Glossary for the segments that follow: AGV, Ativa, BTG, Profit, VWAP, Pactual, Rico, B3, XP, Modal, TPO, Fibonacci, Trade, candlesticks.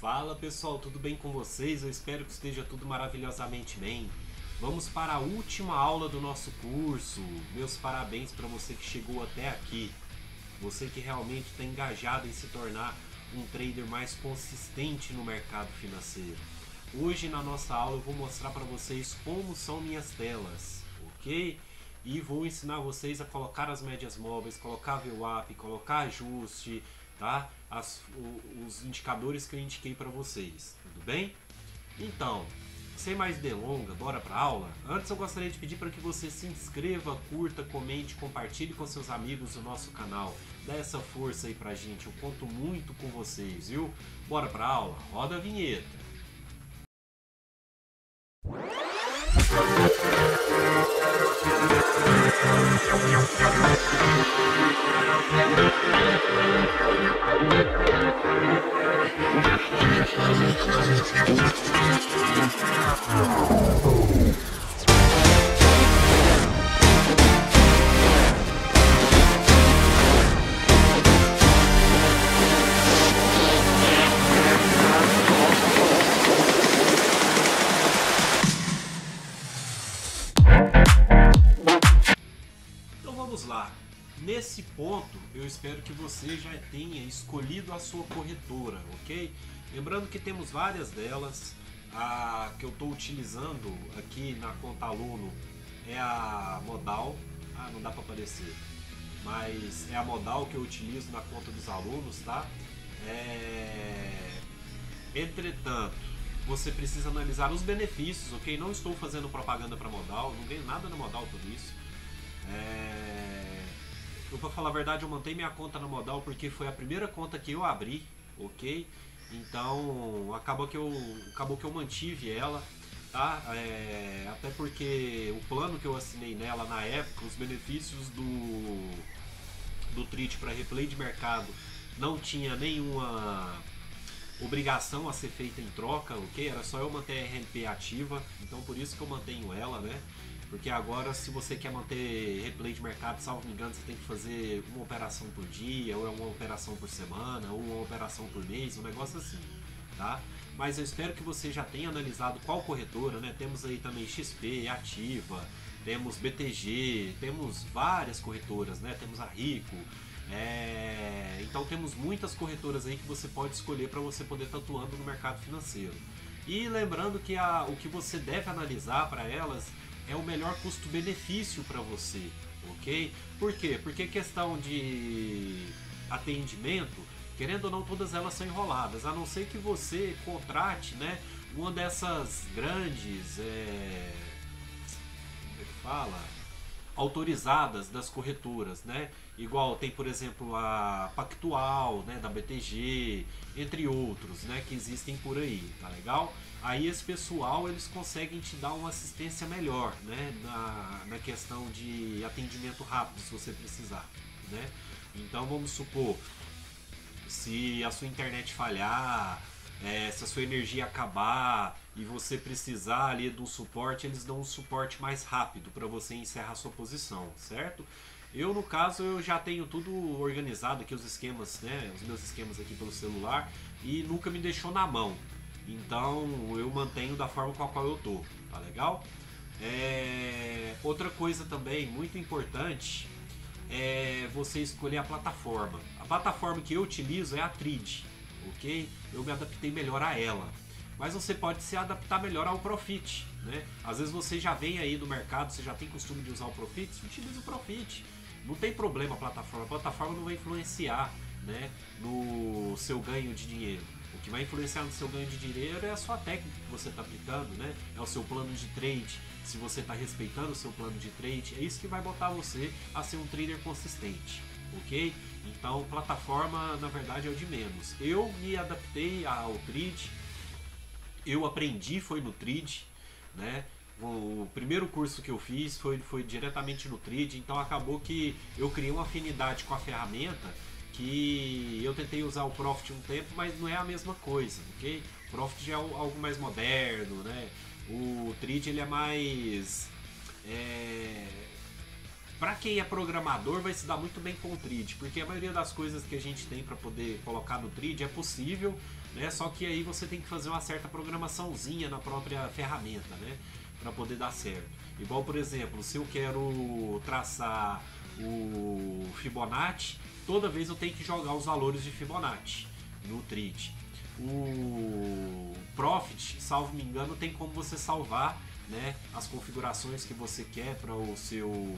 Fala pessoal, tudo bem com vocês? Eu espero que esteja tudo maravilhosamente bem. Vamos para a última aula do nosso curso. Meus parabéns para você que chegou até aqui. Você que realmente está engajado em se tornar um trader mais consistente no mercado financeiro. Hoje na nossa aula eu vou mostrar para vocês como são minhas telas, ok? E vou ensinar vocês a colocar as médias móveis, colocar VWAP, colocar ajuste, tá? Os indicadores que eu indiquei para vocês, tudo bem? Então, sem mais delongas, bora para a aula? Antes eu gostaria de pedir para que você se inscreva, curta, comente, compartilhe com seus amigos o nosso canal. Dá essa força aí pra gente, eu conto muito com vocês, viu? Bora para a aula? Roda a vinheta! Nesse ponto, eu espero que você já tenha escolhido a sua corretora, ok? Lembrando que temos várias delas. A que eu estou utilizando aqui na conta aluno é a Modal. Ah, não dá para aparecer, mas é a Modal que eu utilizo na conta dos alunos, tá? Entretanto, você precisa analisar os benefícios, ok? Não estou fazendo propaganda para Modal, não ganho nada na Modal por isso. Eu, pra falar a verdade, eu mantenho minha conta na Modal porque foi a primeira conta que eu abri, ok? Então, acabou que eu mantive ela, tá? Até porque o plano que eu assinei nela na época, os benefícios do Trade para replay de mercado não tinha nenhuma obrigação a ser feita em troca, ok? Era só eu manter a RNP ativa, então por isso que eu mantenho ela, né? Porque agora, se você quer manter replay de mercado, salvo me engano, você tem que fazer uma operação por dia, ou uma operação por semana, ou uma operação por mês, um negócio assim, tá? Mas eu espero que você já tenha analisado qual corretora, né? Temos aí também XP, Ativa, temos BTG, temos várias corretoras, né? Temos a Rico, então temos muitas corretoras aí que você pode escolher para você poder estar atuando no mercado financeiro. E lembrando que o que você deve analisar para elas é o melhor custo-benefício para você, ok? Por quê? Porque questão de atendimento, querendo ou não, todas elas são enroladas, a não ser que você contrate, né, uma dessas grandes, como é que fala? Autorizadas das corretoras, né? Igual tem, por exemplo, a Pactual, né, da BTG, entre outros, né, que existem por aí, tá legal? Aí esse pessoal, eles conseguem te dar uma assistência melhor, né, na questão de atendimento rápido, se você precisar, né? Então vamos supor, se a sua internet falhar, se a sua energia acabar e você precisar ali de um suporte, eles dão um suporte mais rápido para você encerrar a sua posição, certo? Eu, no caso, eu já tenho tudo organizado aqui, os esquemas, né, os meus esquemas aqui pelo celular, e nunca me deixou na mão. Então eu mantenho da forma com a qual eu tô, tá legal? Outra coisa também muito importante é você escolher a plataforma. A plataforma que eu utilizo é a Trade, ok? Eu me adaptei melhor a ela. Mas você pode se adaptar melhor ao Profit, né? Às vezes você já vem aí do mercado, você já tem costume de usar o Profit, você utiliza o Profit. Não tem problema a plataforma não vai influenciar, né, no seu ganho de dinheiro. O que vai influenciar no seu ganho de dinheiro é a sua técnica que você está aplicando, né? É o seu plano de trade, se você está respeitando o seu plano de trade, é isso que vai botar você a ser um trader consistente, ok? Então, plataforma, na verdade, é o de menos. Eu me adaptei ao Trade, eu aprendi, foi no Trade, né? O primeiro curso que eu fiz foi diretamente no Trade, então acabou que eu criei uma afinidade com a ferramenta que eu tentei usar o Profit um tempo, mas não é a mesma coisa, ok? O Profit é algo mais moderno, né? O Trade, ele é mais... Para quem é programador vai se dar muito bem com o Trade, porque a maioria das coisas que a gente tem para poder colocar no Trade é possível, né? Só que aí você tem que fazer uma certa programaçãozinha na própria ferramenta, né, para poder dar certo. Igual, por exemplo, se eu quero traçar o Fibonacci, toda vez eu tenho que jogar os valores de Fibonacci no Trade. O Profit, salvo me engano, tem como você salvar, né, as configurações que você quer para o seu,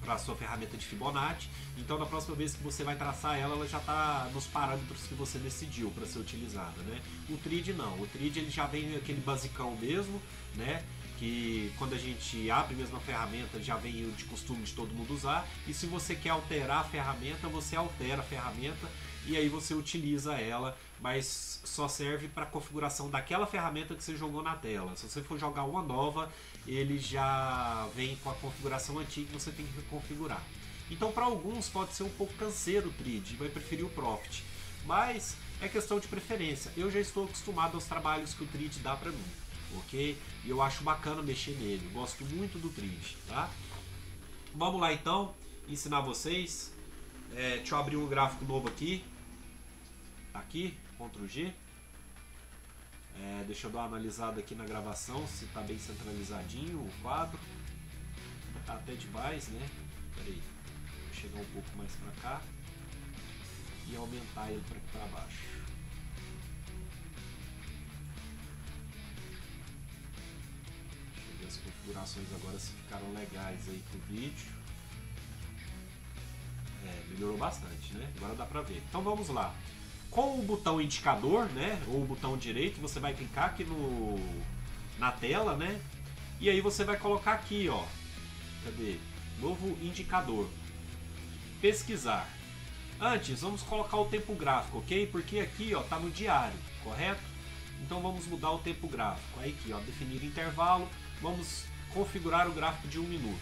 para a sua ferramenta de Fibonacci. Então, na próxima vez que você vai traçar ela, ela já está nos parâmetros que você decidiu para ser utilizada, né? O Trade não, o Trade ele já vem aquele basicão mesmo, né? Que quando a gente abre mesmo a ferramenta já vem de costume de todo mundo usar. E se você quer alterar a ferramenta, você altera a ferramenta e aí você utiliza ela, mas só serve para a configuração daquela ferramenta que você jogou na tela. Se você for jogar uma nova, ele já vem com a configuração antiga que você tem que reconfigurar. Então, para alguns pode ser um pouco canseiro o Trade, vai preferir o Profit, mas é questão de preferência. Eu já estou acostumado aos trabalhos que o Trade dá para mim, ok? E eu acho bacana mexer nele, eu gosto muito do Trade, tá? Vamos lá então, ensinar vocês. Deixa eu abrir um gráfico novo aqui. Ctrl G. Deixa eu dar uma analisada aqui na gravação, se tá bem centralizadinho o quadro. Tá até demais, né? Peraí, vou chegar um pouco mais pra cá e aumentar ele pra baixo. Deixa eu ver as configurações agora se ficaram legais aí pro vídeo. Melhorou bastante, né? Agora dá pra ver. Então vamos lá. Com o botão indicador, né, ou o botão direito, você vai clicar aqui na tela, né, e aí você vai colocar aqui, ó, cadê? Novo indicador. Pesquisar. Antes, vamos colocar o tempo gráfico, ok? Porque aqui, ó, tá no diário, correto? Então vamos mudar o tempo gráfico. Aí aqui, ó, definir intervalo, vamos configurar o gráfico de 1 minuto.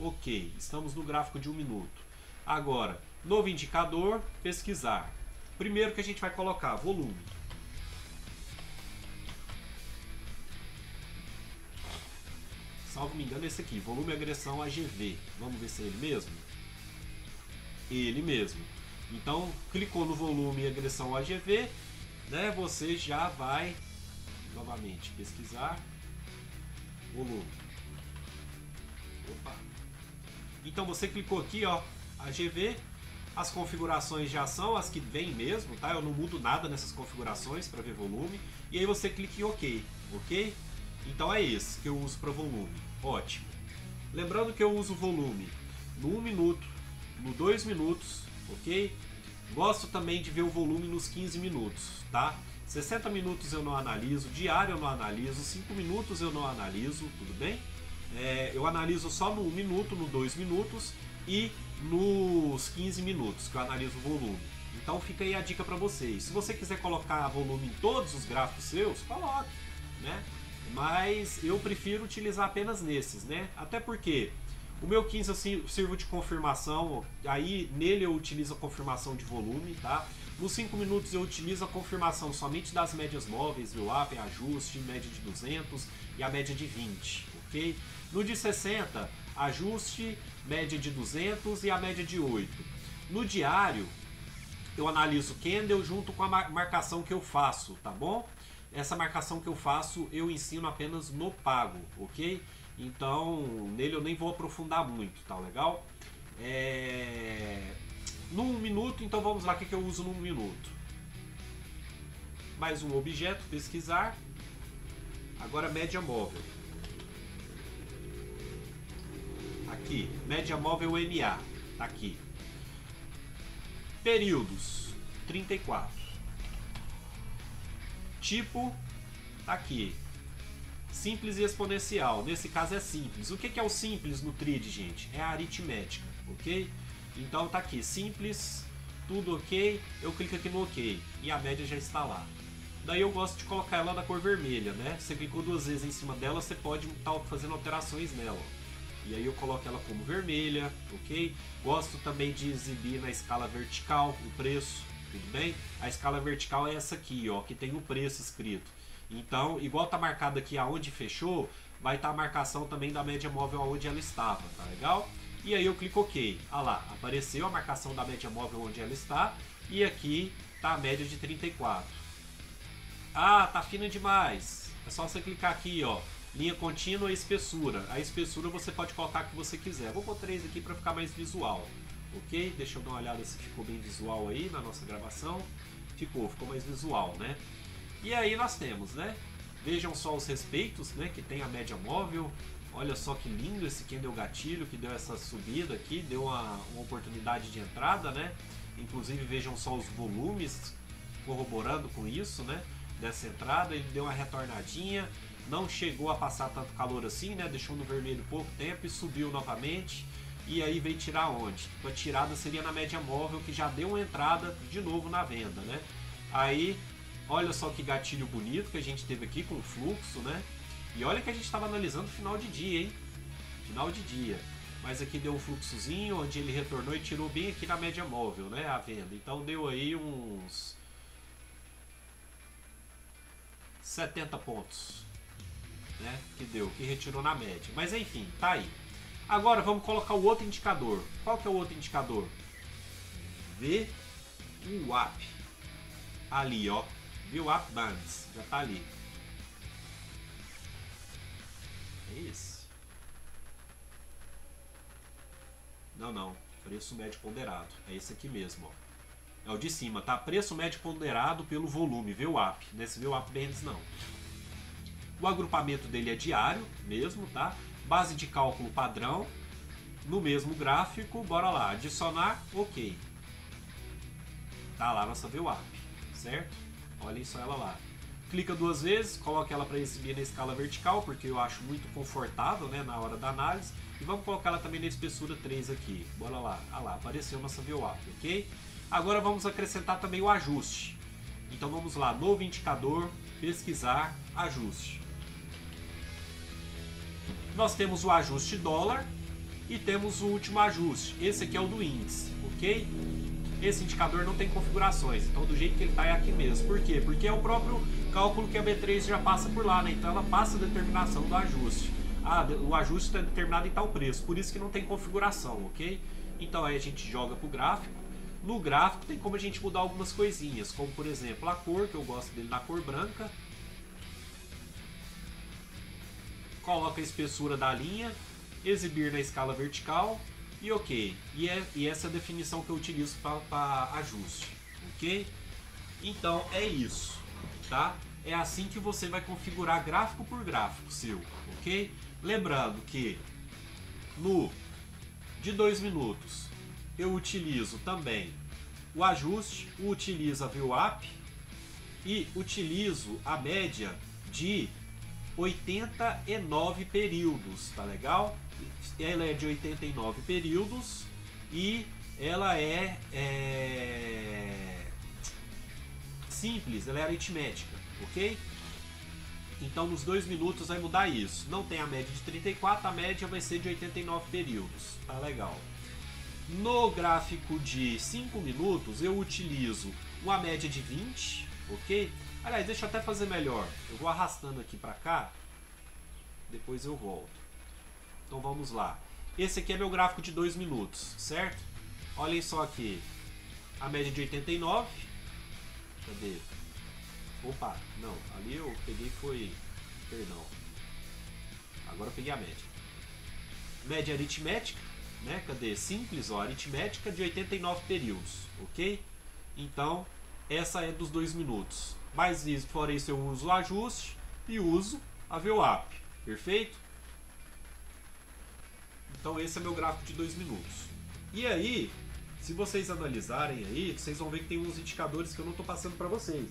Ok, estamos no gráfico de 1 minuto. Agora, novo indicador, pesquisar. Primeiro que a gente vai colocar volume. Salvo me engano, esse aqui, volume agressão AGV. Vamos ver se é ele mesmo? Ele mesmo. Então, clicou no volume agressão AGV, né? Você já vai novamente pesquisar volume. Opa. Então você clicou aqui, ó, AGV. As configurações já são as que vem mesmo, tá? Eu não mudo nada nessas configurações para ver volume. E aí você clica em OK, ok? Então é isso que eu uso para volume. Ótimo. Lembrando que eu uso volume no 1 minuto, no 2 minutos, ok? Gosto também de ver o volume nos 15 minutos, tá? 60 minutos eu não analiso, diário eu não analiso, 5 minutos eu não analiso, tudo bem? Eu analiso só no 1 minuto, no 2 minutos e nos 15 minutos que eu analiso o volume. Então fica aí a dica para vocês. Se você quiser colocar volume em todos os gráficos seus, coloque, né? Mas eu prefiro utilizar apenas nesses, né? Até porque o meu 15 eu sirvo de confirmação, aí nele eu utilizo a confirmação de volume, tá? Nos 5 minutos eu utilizo a confirmação somente das médias móveis, VWAP, ajuste, média de 200 e a média de 20, ok? No de 60, ajuste, média de 200 e a média de 8. No diário, eu analiso candle junto com a marcação que eu faço, tá bom? Essa marcação que eu faço eu ensino apenas no pago, ok? Então, nele eu nem vou aprofundar muito, tá legal? No 1 minuto, então vamos lá, o que que eu uso no 1 minuto? Mais um objeto, pesquisar. Agora média móvel. Aqui, média móvel MA, tá aqui. Períodos, 34. Tipo, tá aqui. Simples e exponencial, nesse caso é simples. O que é o simples no Trade, gente? É a aritmética, ok? Então tá aqui, simples, tudo ok, eu clico aqui no ok e a média já está lá. Daí eu gosto de colocar ela na cor vermelha, né? Você clicou duas vezes em cima dela, você pode estar fazendo alterações nela. E aí eu coloco ela como vermelha, ok? Gosto também de exibir na escala vertical o preço, tudo bem? A escala vertical é essa aqui, ó, que tem o preço escrito. Então, igual tá marcado aqui aonde fechou, vai estar a marcação também da média móvel aonde ela estava, tá legal? E aí eu clico OK. Ah lá, apareceu a marcação da média móvel onde ela está. E aqui está a média de 34. Ah, tá fina demais. É só você clicar aqui, ó, linha contínua e espessura. A espessura você pode colocar o que você quiser. Vou pôr 3 aqui para ficar mais visual. Ok? Deixa eu dar uma olhada se ficou bem visual aí na nossa gravação. Ficou mais visual, né? E aí nós temos, né? Vejam só os respeitos, né? Que tem a média móvel. Olha só que lindo esse candle gatilho que deu essa subida aqui. Deu uma oportunidade de entrada, né? Inclusive vejam só os volumes corroborando com isso, né? Dessa entrada, ele deu uma retornadinha. Não chegou a passar tanto calor assim, né? Deixou no vermelho pouco tempo e subiu novamente. E aí veio tirar onde? A tirada seria na média móvel, que já deu uma entrada de novo na venda, né? Aí, olha só que gatilho bonito que a gente teve aqui com o fluxo, né? E olha que a gente estava analisando final de dia, hein? Final de dia. Mas aqui deu um fluxozinho, onde ele retornou e tirou bem aqui na média móvel, né? A venda. Então deu aí uns 70 pontos, né? Que deu, que retirou na média. Mas enfim, tá aí. Agora vamos colocar o outro indicador. Qual que é o outro indicador? VWAP. Ali, ó. VWAP Bands. Já tá ali. É isso. Não, não. Preço médio ponderado. É esse aqui mesmo, ó. É o de cima, tá? Preço médio ponderado pelo volume. VWAP. Nesse VWAP Bands, não. O agrupamento dele é diário mesmo, tá? Base de cálculo padrão, no mesmo gráfico, bora lá, adicionar, ok. Tá lá nossa VWAP, certo? Olhem só ela lá. Clica 2 vezes, coloca ela para exibir na escala vertical, porque eu acho muito confortável, né, na hora da análise. E vamos colocar ela também na espessura 3 aqui, bora lá. Ah lá, apareceu nossa VWAP, ok? Agora vamos acrescentar também o ajuste. Então vamos lá, novo indicador, pesquisar, ajuste. Nós temos o ajuste dólar e temos o último ajuste. Esse aqui é o do índice, ok? Esse indicador não tem configurações, então do jeito que ele está é aqui mesmo. Por quê? Porque é o próprio cálculo que a B3 já passa por lá, né? Então ela passa a determinação do ajuste. Ah, o ajuste está determinado em tal preço, por isso que não tem configuração, ok? Então aí a gente joga para o gráfico. No gráfico tem como a gente mudar algumas coisinhas, como por exemplo a cor, que eu gosto dele na cor branca. Coloca a espessura da linha, exibir na escala vertical e ok. E essa é a definição que eu utilizo para ajuste, ok? Então é isso, tá? É assim que você vai configurar gráfico por gráfico seu, ok? Lembrando que no de 2 minutos eu utilizo também o ajuste, utilizo a VWAP e utilizo a média de 89 períodos, tá legal? Ela é de 89 períodos e ela é simples, ela é aritmética, ok? Então nos 2 minutos vai mudar isso. Não tem a média de 34, a média vai ser de 89 períodos, tá legal? No gráfico de 5 minutos eu utilizo uma média de 20, ok? Aliás, deixa eu até fazer melhor. Eu vou arrastando aqui para cá, depois eu volto. Então vamos lá. Esse aqui é meu gráfico de 2 minutos, certo? Olhem só aqui. A média de 89. Cadê? Opa, não. Ali eu peguei foi... Perdão. Agora eu peguei a média. Média aritmética, né? Cadê? Simples, ó. Aritmética de 89 períodos, ok? Então, essa é dos 2 minutos. Mas fora isso eu uso o ajuste e uso a VWAP, perfeito? Então esse é meu gráfico de 2 minutos. E aí, se vocês analisarem aí, vocês vão ver que tem uns indicadores que eu não estou passando para vocês.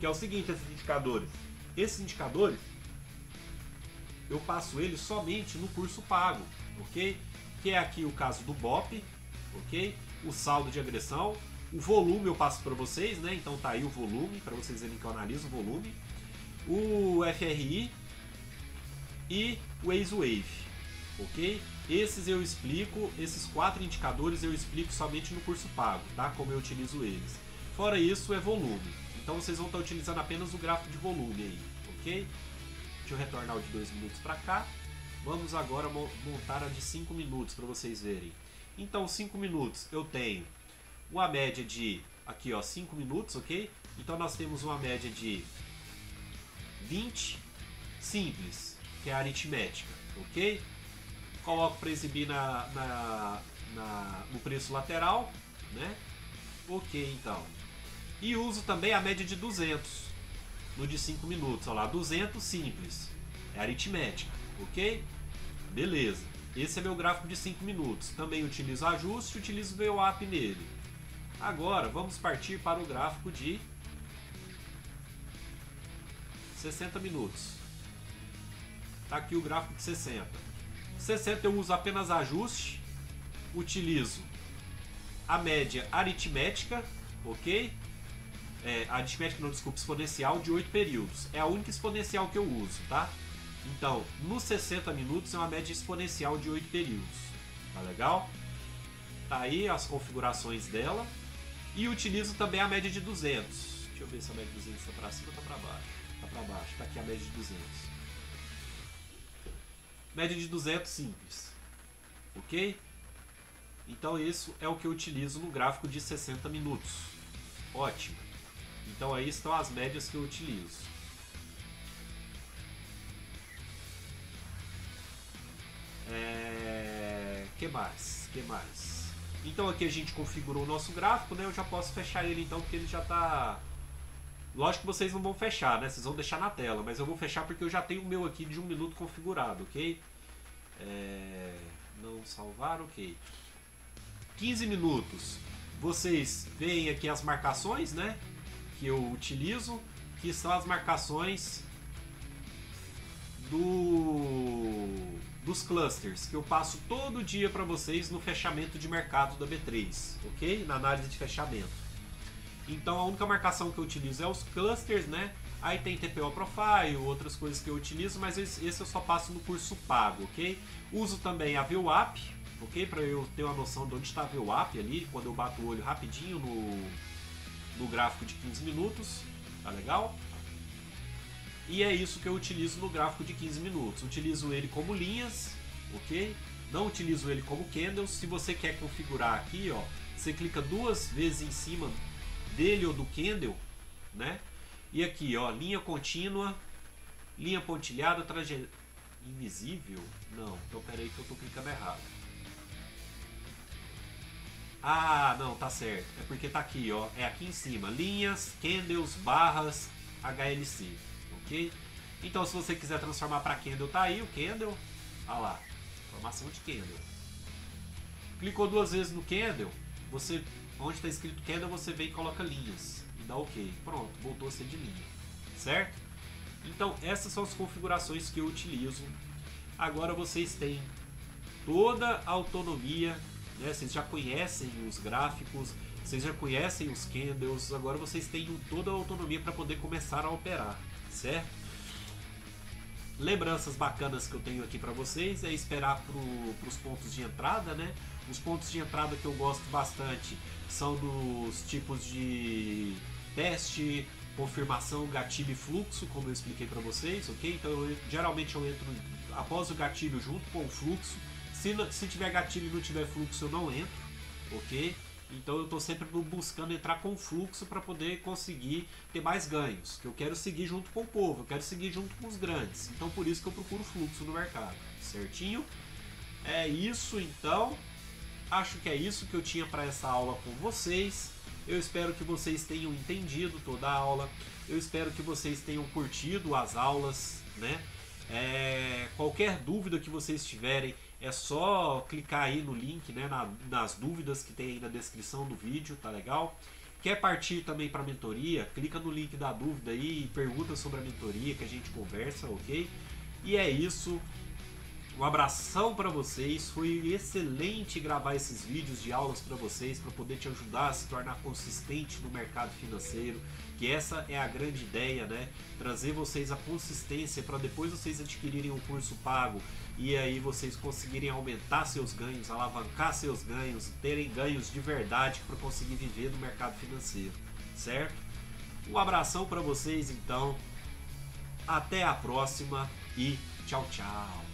Que é o seguinte, esses indicadores, eu passo eles somente no curso pago, ok? Que é aqui o caso do BOP, ok? O saldo de agressão, o volume eu passo para vocês, né? Então tá aí o volume, para vocês verem que eu analiso o volume, o FRI e o Ex-Wave, ok? Esses eu explico, esses 4 indicadores eu explico somente no curso pago, tá? Como eu utilizo eles. Fora isso é volume, então vocês vão estar utilizando apenas o gráfico de volume aí, ok? Deixa eu retornar o de 2 minutos para cá. Vamos agora montar a de 5 minutos para vocês verem. Então, 5 minutos eu tenho uma média de aqui, ó, 5 minutos, ok? Então nós temos uma média de 20 simples, que é a aritmética, ok? Coloco para exibir no preço lateral, né? Ok, então. E uso também a média de 200 no de 5 minutos, olha lá, 200 simples, é aritmética, ok? Beleza, esse é meu gráfico de 5 minutos. Também utilizo ajuste e utilizo VWAP nele. Agora vamos partir para o gráfico de 60 minutos. Tá aqui o gráfico de 60. 60 eu uso apenas ajuste, utilizo a média aritmética, ok? Aritmética não, desculpa, exponencial de 8 períodos. É a única exponencial que eu uso, tá? Então, nos 60 minutos é uma média exponencial de 8 períodos. Tá legal? Tá aí as configurações dela. E utilizo também a média de 200. Deixa eu ver se a média de 200 está para cima ou está para baixo. Está para baixo, tá aqui a média de 200. Média de 200 simples. Ok? Então isso é o que eu utilizo no gráfico de 60 minutos. Ótimo. Então aí estão as médias que eu utilizo. Que mais? Então aqui a gente configurou o nosso gráfico, né? Eu já posso fechar ele então, porque ele já tá... Lógico que vocês não vão fechar, né? Vocês vão deixar na tela, mas eu vou fechar porque eu já tenho o meu aqui de 1 minuto configurado, ok? Não salvar, ok. 15 minutos. Vocês veem aqui as marcações, né? Que eu utilizo, que são as marcações dos clusters, que eu passo todo dia para vocês no fechamento de mercado da B3, ok? Na análise de fechamento. Então a única marcação que eu utilizo é os clusters, né? Aí tem TPO Profile, outras coisas que eu utilizo, mas esse eu só passo no curso pago, ok? Uso também a VWAP, ok? Para eu ter uma noção de onde está a VWAP ali, quando eu bato o olho rapidinho no gráfico de 15 minutos, tá legal? E é isso que eu utilizo no gráfico de 15 minutos. Utilizo ele como linhas, ok? Não utilizo ele como candles. Se você quer configurar aqui, ó, você clica 2 vezes em cima dele ou do candle, né? E aqui, ó, linha contínua, linha pontilhada, trajetória invisível? Não, então peraí que eu tô clicando errado. Ah, não, tá certo. É porque tá aqui, ó, é aqui em cima. Linhas, candles, barras, HLC. Okay? Então, se você quiser transformar para candle, tá aí o candle. Olha lá, formação de candle. Clicou 2 vezes no candle, você, onde está escrito candle, você vem e coloca linhas e dá ok. Pronto, voltou a ser de linha, certo? Então, essas são as configurações que eu utilizo. Agora vocês têm toda a autonomia, né? Vocês já conhecem os gráficos, vocês já conhecem os candles. Agora vocês têm toda a autonomia para poder começar a operar. Certo? Lembranças bacanas que eu tenho aqui para vocês é esperar para os pontos de entrada, né? Os pontos de entrada que eu gosto bastante são dos tipos de teste, confirmação, gatilho e fluxo, como eu expliquei para vocês, ok? Então geralmente eu entro após o gatilho junto com o fluxo. Se tiver gatilho e não tiver fluxo, eu não entro, ok? Então eu estou sempre buscando entrar com fluxo para poder conseguir ter mais ganhos, que eu quero seguir junto com o povo, eu quero seguir junto com os grandes. Então por isso que eu procuro fluxo no mercado, certinho? É isso então, acho que é isso que eu tinha para essa aula com vocês. Eu espero que vocês tenham entendido toda a aula, eu espero que vocês tenham curtido as aulas, né? Qualquer dúvida que vocês tiverem, é só clicar aí no link, né, nas dúvidas que tem aí na descrição do vídeo, tá legal? Quer partir também para a mentoria? Clica no link da dúvida aí e pergunta sobre a mentoria que a gente conversa, ok? E é isso, um abração para vocês, foi excelente gravar esses vídeos de aulas para vocês, para poder te ajudar a se tornar consistente no mercado financeiro, que essa é a grande ideia, né? Trazer vocês a consistência para depois vocês adquirirem o curso pago, e aí vocês conseguirem aumentar seus ganhos, alavancar seus ganhos, terem ganhos de verdade para conseguir viver no mercado financeiro, certo? Um abração para vocês então, até a próxima e tchau, tchau!